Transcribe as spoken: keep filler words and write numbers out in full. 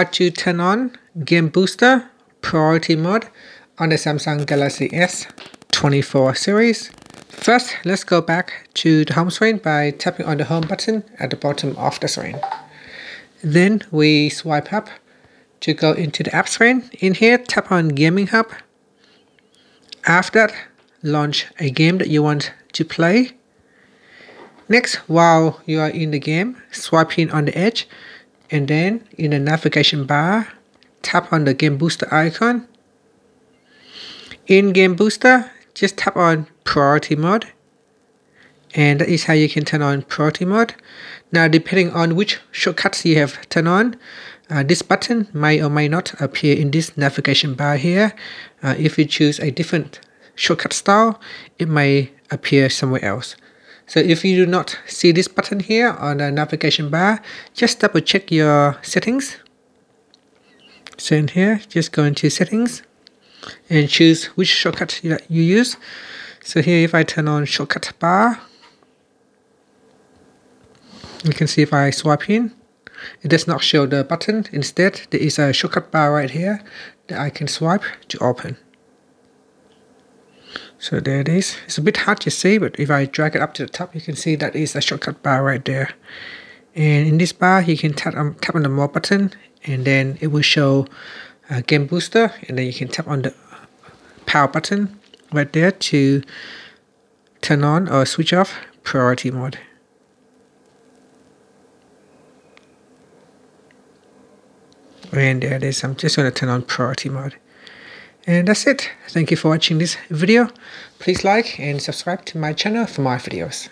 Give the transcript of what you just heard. How to turn on Game Booster Priority Mode on the Samsung Galaxy S twenty-four series. First, let's go back to the home screen by tapping on the home button at the bottom of the screen. Then we swipe up to go into the app screen. In here, tap on Gaming Hub. After that, launch a game that you want to play. Next, while you are in the game, swipe in on the edge. And then in the navigation bar, tap on the Game Booster icon. In Game Booster, just tap on Priority Mode. And that is how you can turn on Priority Mode. Now, depending on which shortcuts you have turned on, uh, this button may or may not appear in this navigation bar here. Uh, if you choose a different shortcut style, it may appear somewhere else. So if you do not see this button here on the navigation bar, just double check your settings. So in here, just go into settings and choose which shortcut you, you use. So here, if I turn on shortcut bar, you can see if I swipe in, it does not show the button. Instead, there is a shortcut bar right here that I can swipe to open. So there it is. It's a bit hard to see, but if I drag it up to the top, you can see that is a shortcut bar right there. And in this bar, you can tap on, tap on the More button, and then it will show uh, Game Booster, and then you can tap on the Power button right there to turn on or switch off Priority Mode. And there it is. I'm just going to turn on Priority Mode. And that's it. Thank you for watching this video. Please like and subscribe to my channel for more videos.